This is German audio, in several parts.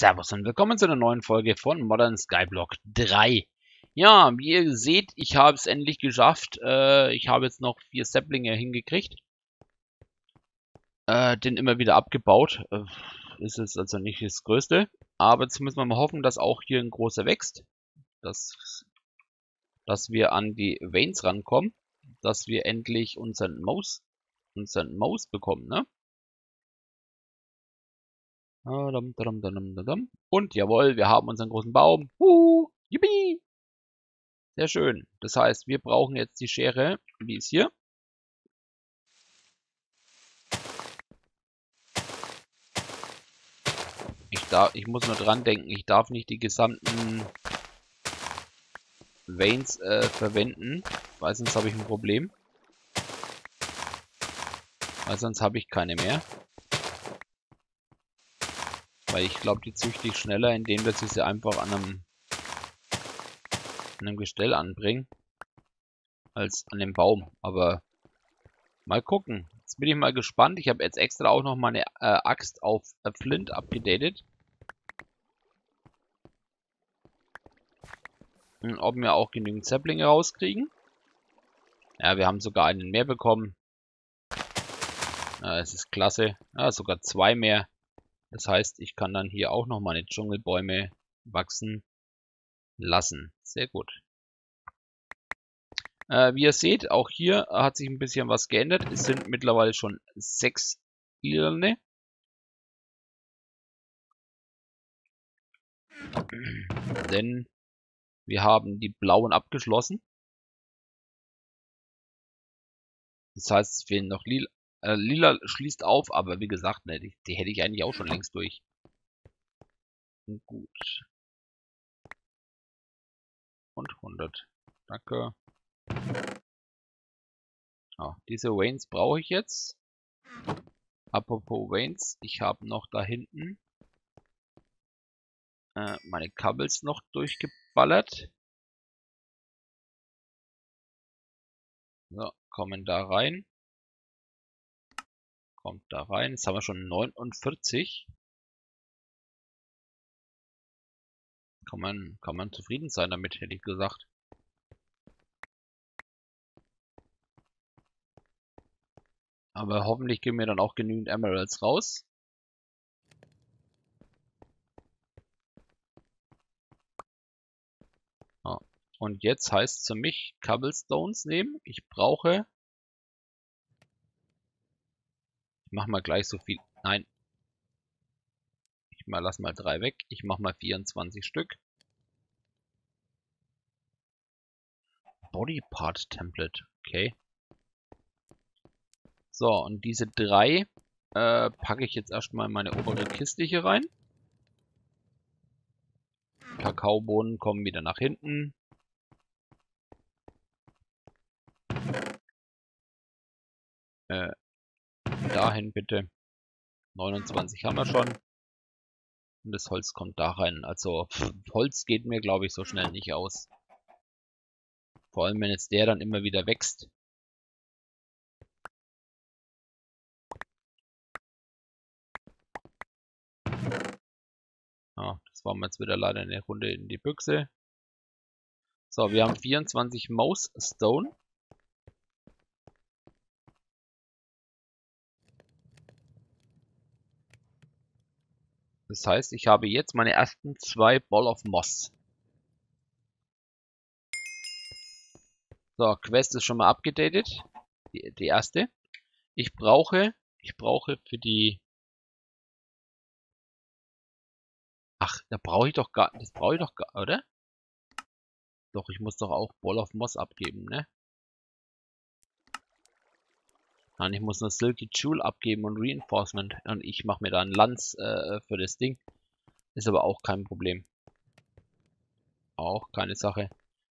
Servus und willkommen zu einer neuen Folge von Modern Skyblock 3. Ja, wie ihr seht, ich habe es endlich geschafft. Ich habe jetzt noch 4 Saplinge hingekriegt. Den immer wieder abgebaut. Ist es also nicht das Größte. Aber jetzt müssen wir mal hoffen, dass auch hier ein großer wächst. Dass wir an die Veins rankommen. Dass wir endlich unseren Moss bekommen, ne? Und jawohl, wir haben unseren großen Baum. Yippie! Sehr schön. Das heißt, wir brauchen jetzt die Schere. Die ist hier. Ich muss nur dran denken, ich darf nicht die gesamten Veins verwenden, weil sonst habe ich ein Problem. Weil sonst habe ich keine mehr. Weil ich glaube, die züchte ich schneller, indem dass ich sie einfach an einem Gestell anbringe, als an dem Baum. Aber mal gucken. Jetzt bin ich mal gespannt. Ich habe jetzt extra auch noch meine Axt auf Flint abgedatet. Und ob wir auch genügend Saplinge rauskriegen. Ja, wir haben sogar einen mehr bekommen. Es ist klasse. Ja, sogar 2 mehr. Das heißt, ich kann dann hier auch noch meine Dschungelbäume wachsen lassen. Sehr gut. Wie ihr seht, auch hier hat sich ein bisschen was geändert. Es sind mittlerweile schon 6 Birne. Denn wir haben die blauen abgeschlossen. Das heißt, es fehlen noch lila. Lila schließt auf, aber wie gesagt, ne, die hätte ich eigentlich auch schon längst durch. Gut. Und 100. Danke. Oh, diese Veins brauche ich jetzt. Apropos Veins, ich habe noch da hinten meine Kabels noch durchgeballert. So, kommen da rein. Kommt da rein. Jetzt haben wir schon 49. Kann man zufrieden sein damit, hätte ich gesagt. Aber hoffentlich geben wir dann auch genügend Emeralds raus. Ah. Und jetzt heißt es für mich, Cobblestones nehmen. Ich brauche... Mach mal gleich so viel. Nein. Lass mal 3 weg. Ich mach mal 24 Stück. Bodypart Template. Okay. So, und diese 3 packe ich jetzt erstmal in meine obere Kiste hier rein. Kakaobohnen kommen wieder nach hinten. Dahin bitte. 29 haben wir schon. Und das Holz kommt da rein. Also Holz geht mir, glaube ich, so schnell nicht aus. Vor allem, wenn jetzt der dann immer wieder wächst. Ah, das waren wir jetzt wieder leider eine Runde in die Büchse. So, wir haben 24 Moss Stone. Das heißt, ich habe jetzt meine ersten 2 Ball of Moss. So, Quest ist schon mal abgedatet. Die erste. Ich brauche für die... Ach, da brauche ich doch gar... Das brauche ich doch gar... Oder? Doch, ich muss doch auch Ball of Moss abgeben, ne? Nein, ich muss nur Silky Jewel abgeben und Reinforcement. Und ich mache mir da einen Lanz für das Ding. Ist aber auch kein Problem. Auch keine Sache.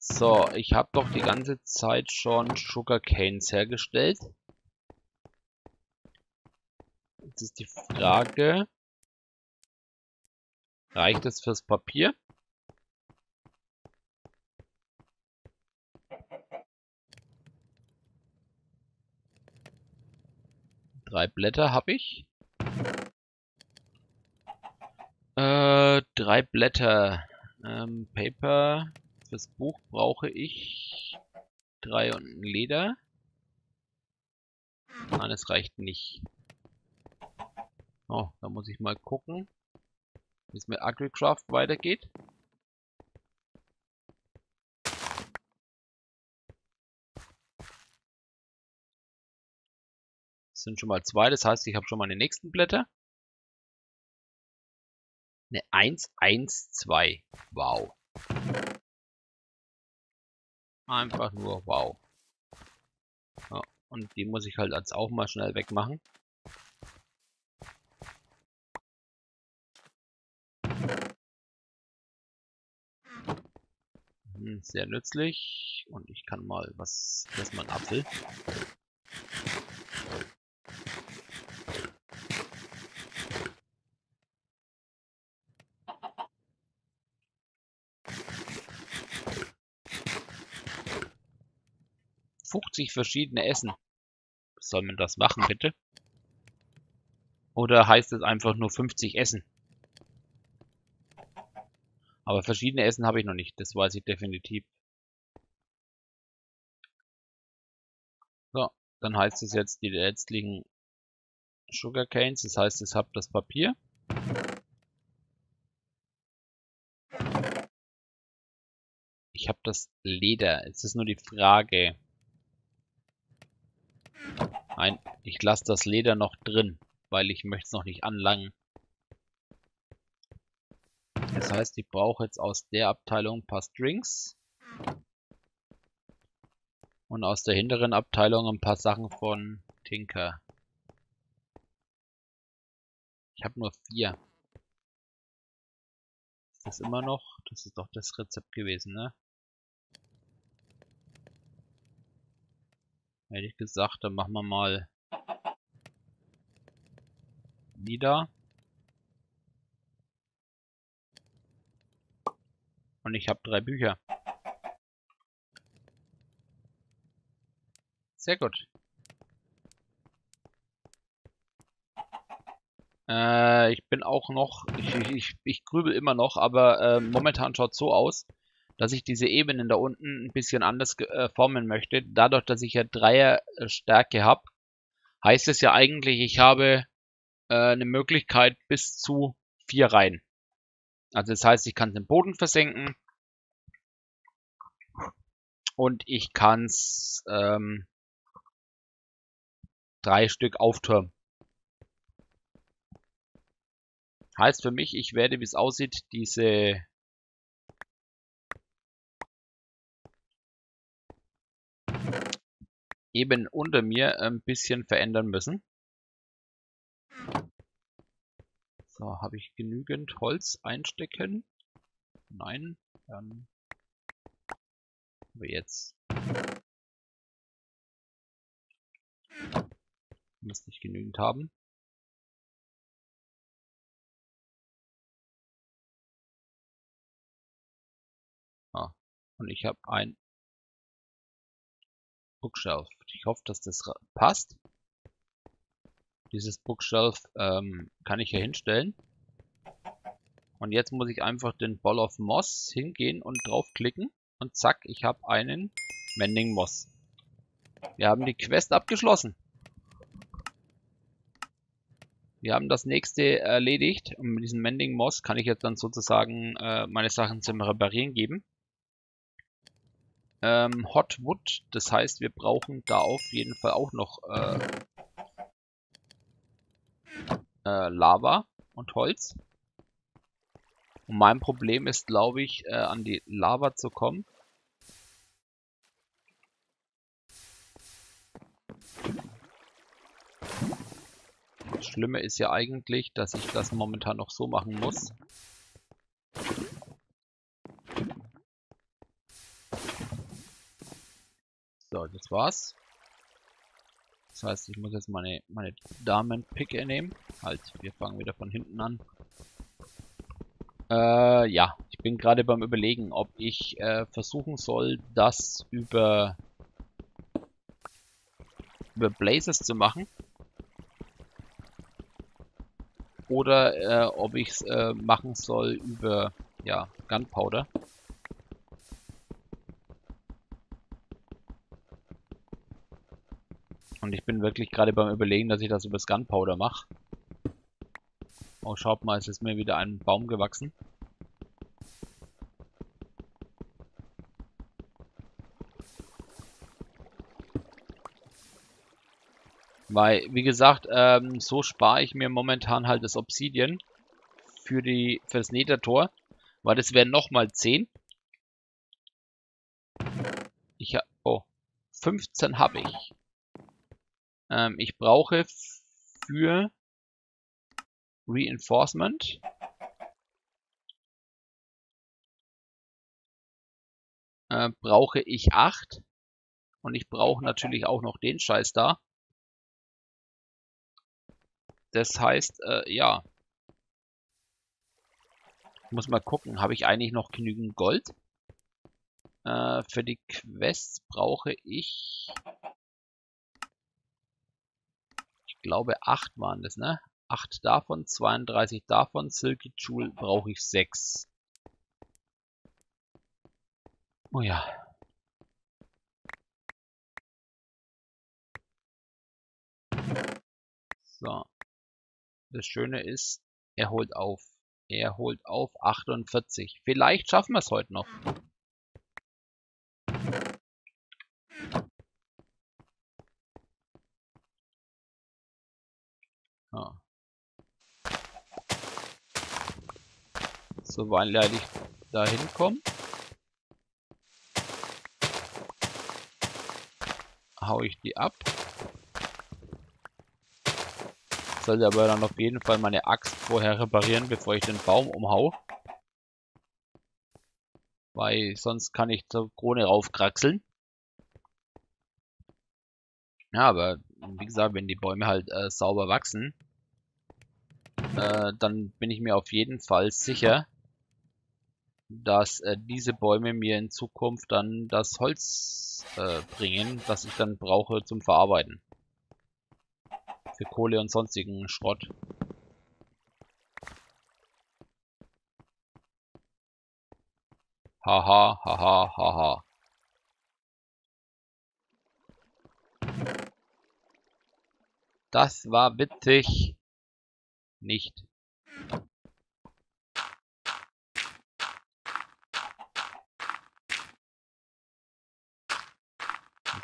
So, ich habe doch die ganze Zeit schon Sugarcanes hergestellt. Jetzt ist die Frage... Reicht das fürs Papier? Drei Blätter habe ich. 3 Blätter. Paper. Fürs Buch brauche ich 3 und ein Leder. Nein, das reicht nicht. Oh, da muss ich mal gucken, wie es mit Agricraft weitergeht. Es sind schon mal 2, das heißt, ich habe schon mal die nächsten Blätter. Eine 1, 1, 2. Wow. Einfach nur wow. Ja, und die muss ich halt jetzt auch mal schnell wegmachen. Sehr nützlich. Und ich kann mal was... Das ist mal ein Apfel. Verschiedene Essen. Soll man das machen, bitte? Oder heißt es einfach nur 50 Essen? Aber verschiedene Essen habe ich noch nicht. Das weiß ich definitiv. So, dann heißt es jetzt die letztlichen Sugarcanes. Das heißt, ich habe das Papier. Ich habe das Leder. Es ist nur die Frage... Nein, ich lasse das Leder noch drin, weil ich möchte es noch nicht anlangen. Das heißt, ich brauche jetzt aus der Abteilung ein paar Strings. Und aus der hinteren Abteilung ein paar Sachen von Tinker. Ich habe nur 4. Ist das immer noch? Das ist doch das Rezept gewesen, ne? Ehrlich gesagt, dann machen wir mal wieder. Und ich habe 3 Bücher. Sehr gut. Ich bin auch noch, ich grübel immer noch, aber momentan schaut es so aus, dass ich diese Ebenen da unten ein bisschen anders formen möchte. Dadurch, dass ich ja 3er Stärke habe, heißt es ja eigentlich, ich habe eine Möglichkeit bis zu 4 Reihen. Also das heißt, ich kann es im Boden versenken und ich kann es 3 Stück auftürmen. Heißt für mich, ich werde, wie es aussieht, diese... eben unter mir ein bisschen verändern müssen. So, habe ich genügend Holz einstecken? Nein, dann aber jetzt. Müsste ich genügend haben. Ah, und ich habe ein Bookshelf. Ich hoffe, dass das passt. Dieses Bookshelf kann ich hier hinstellen. Und jetzt muss ich einfach den Ball of Moss hingehen und draufklicken. Und zack, ich habe einen Mending Moss. Wir haben die Quest abgeschlossen. Wir haben das nächste erledigt. Und mit diesem Mending Moss kann ich jetzt dann sozusagen meine Sachen zum Reparieren geben. Hot Wood, das heißt, wir brauchen da auf jeden Fall auch noch Lava und Holz. Und mein Problem ist, glaube ich, an die Lava zu kommen. Das Schlimme ist ja eigentlich, dass ich das momentan noch so machen muss. So, das war's. Das heißt, ich muss jetzt meine Diamond-Picke nehmen. Halt, wir fangen wieder von hinten an. Ja, ich bin gerade beim Überlegen, ob ich versuchen soll, das über Blazes zu machen. oder ob ich es machen soll über, ja, Gunpowder. Und ich bin wirklich gerade beim Überlegen, dass ich das über das Gunpowder mache. Oh, schaut mal, es ist mir wieder ein Baum gewachsen. Weil, wie gesagt, so spare ich mir momentan halt das Obsidian für das Nether-Tor. Weil das wären nochmal 10. Ich habe... Oh, 15 habe ich. Ich brauche für Reinforcement. Brauche ich 8. Und ich brauche natürlich auch noch den Scheiß da. Das heißt, ja. Ich muss mal gucken, habe ich eigentlich noch genügend Gold? Für die Quests brauche ich... Ich glaube 8 waren das, ne? 8 davon, 32 davon. Silky Jewel brauche ich 6. Oh ja. So. Das Schöne ist, er holt auf. Er holt auf 48. Vielleicht schaffen wir es heute noch. Ja. So, weil ich da hinkomme, hau ich die ab. Sollte aber dann auf jeden Fall meine Axt vorher reparieren, bevor ich den Baum umhau. Weil sonst kann ich zur Krone raufkraxeln. Ja, aber wie gesagt, wenn die Bäume halt sauber wachsen, dann bin ich mir auf jeden Fall sicher, dass diese Bäume mir in Zukunft dann das Holz bringen, das ich dann brauche zum Verarbeiten. Für Kohle und sonstigen Schrott. Haha, haha, haha. Das war witzig. Nicht. Und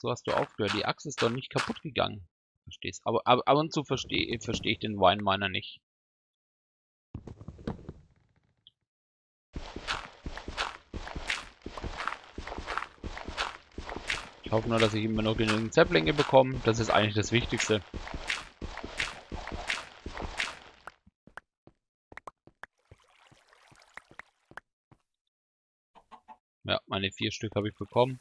so hast du aufgehört. Die Axt ist doch nicht kaputt gegangen. Verstehst. Aber ab und zu verstehe ich den Vine Miner nicht. Ich hoffe nur, dass ich immer noch genügend Zepplinge bekomme. Das ist eigentlich das Wichtigste. Ja, meine 4 Stück habe ich bekommen.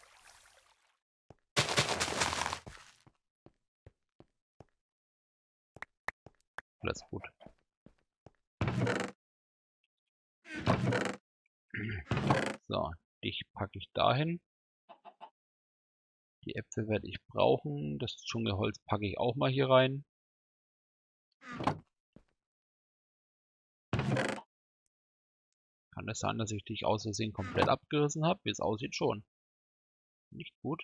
Alles gut. So, dich packe ich dahin. Die Äpfel werde ich brauchen. Das Dschungelholz packe ich auch mal hier rein. Kann es sein, dass ich dich aus Versehen komplett abgerissen habe? Wie es aussieht schon. Nicht gut.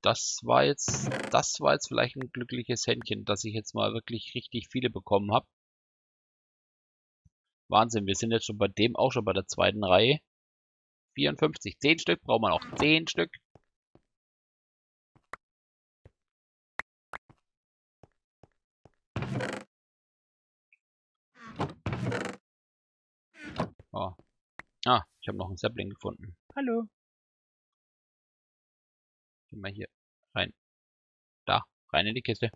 Das war jetzt vielleicht ein glückliches Händchen, dass ich jetzt mal wirklich richtig viele bekommen habe. Wahnsinn, wir sind jetzt schon bei dem, auch schon bei der zweiten Reihe. 54, 10 Stück braucht man auch, 10 Stück. Oh. Ah, ich habe noch einen Sapling gefunden. Hallo. Gehen wir hier rein. Da, rein in die Kiste.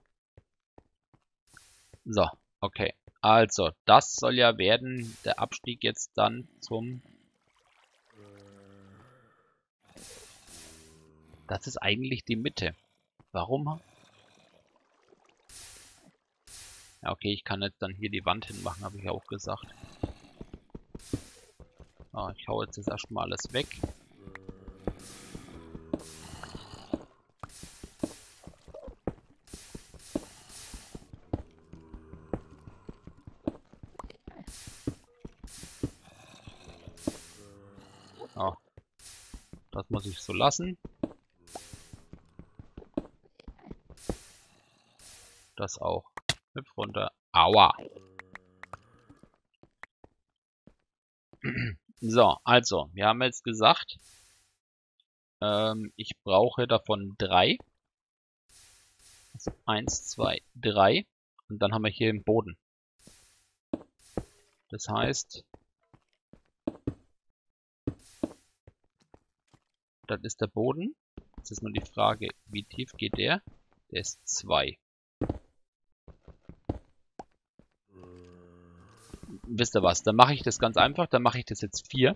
So, okay. Also, das soll ja werden, der Abstieg jetzt dann zum... Das ist eigentlich die Mitte. Warum? Ja, okay, ich kann jetzt dann hier die Wand hinmachen, habe ich ja auch gesagt. So, ich hau jetzt erstmal alles weg. Das muss ich so lassen. Das auch. Hüpf runter. Aua. So, also, wir haben jetzt gesagt, ich brauche davon 3. Also 1, 2, 3. Und dann haben wir hier den Boden. Das heißt, das ist der Boden. Jetzt ist nur die Frage, wie tief geht der? Der ist 2. Wisst ihr was? Dann mache ich das ganz einfach. Dann mache ich das jetzt 4.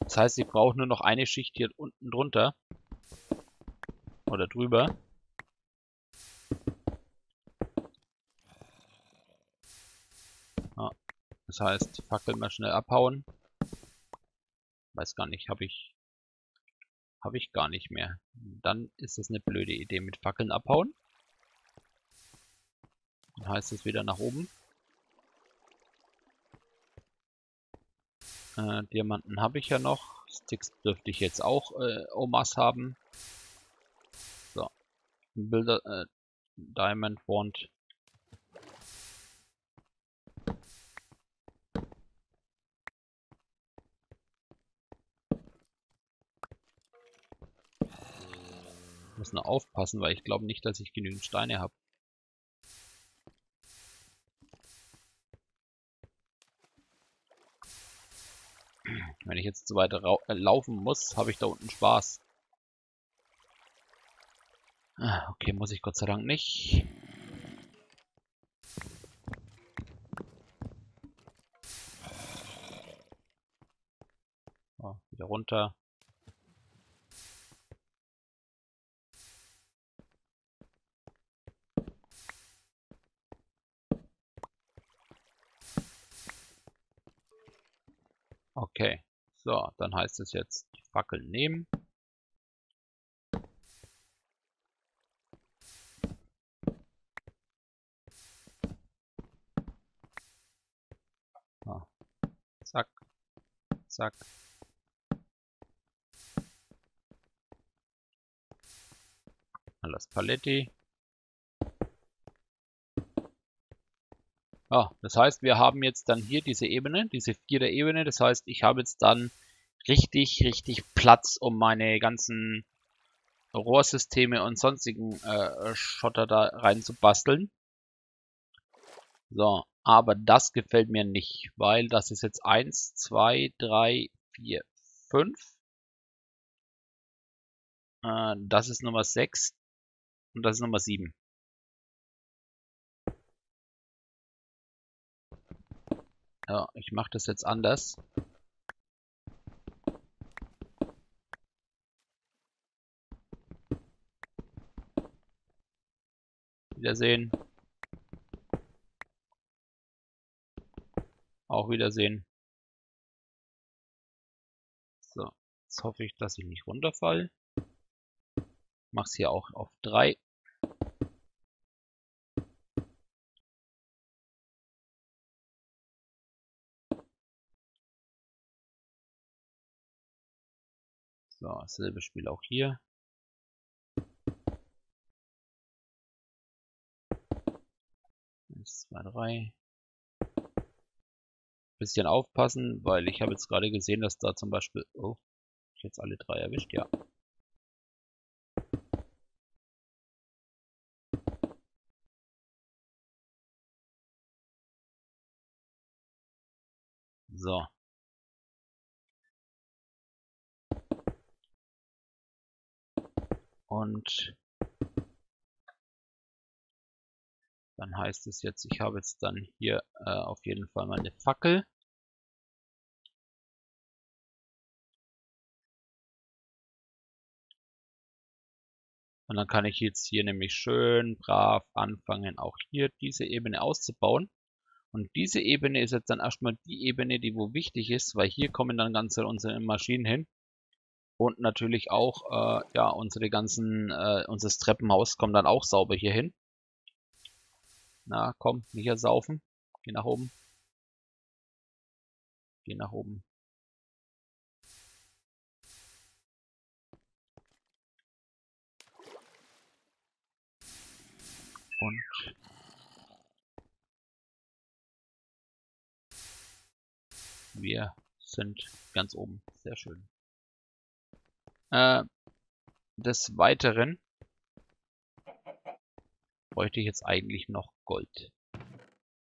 Das heißt, ich brauche nur noch eine Schicht hier unten drunter. Oder drüber. Ah, das heißt, Fackel mal schnell abhauen. Weiß gar nicht, habe ich gar nicht mehr. Dann ist das eine blöde Idee mit Fackeln abhauen. Dann heißt es wieder nach oben. Diamanten habe ich ja noch. Sticks dürfte ich jetzt auch Omas haben. So. Bilder, Diamond Wand. Muss nur aufpassen, weil ich glaube nicht, dass ich genügend Steine habe. Wenn ich jetzt so weiter laufen muss, habe ich da unten Spaß. Ah, okay, muss ich Gott sei Dank nicht. So, wieder runter. Okay, so, dann heißt es jetzt, die Fackeln nehmen. So. Zack, zack. Mal das Paletti. Ja, das heißt, wir haben jetzt dann hier diese Ebene, diese 4er Ebene. Das heißt, ich habe jetzt dann richtig Platz, um meine ganzen Rohrsysteme und sonstigen Schotter da rein zu basteln. So, aber das gefällt mir nicht, weil das ist jetzt 1, 2, 3, 4, 5. Das ist Nummer 6 und das ist Nummer 7. Ja, ich mache das jetzt anders. Wiedersehen. Auch wiedersehen. So, jetzt hoffe ich, dass ich nicht runterfalle. Mach's hier auch auf 3. So, dasselbe Spiel auch hier. Eins, zwei, drei. Bisschen aufpassen, weil ich habe jetzt gerade gesehen, dass da zum Beispiel... Oh, ich jetzt alle 3 erwischt, ja. So. Und dann heißt es jetzt, ich habe jetzt dann hier auf jeden Fall mal eine Fackel. Und dann kann ich jetzt hier nämlich schön brav anfangen, auch hier diese Ebene auszubauen. Und diese Ebene ist jetzt dann erstmal die Ebene, die wo wichtig ist, weil hier kommen dann ganze unsere Maschinen hin. Und natürlich auch, ja, unser Treppenhaus kommt dann auch sauber hier hin. Na komm, nicht hier saufen. Geh nach oben. Geh nach oben. Und wir sind ganz oben. Sehr schön. Des Weiteren bräuchte ich jetzt eigentlich noch Gold.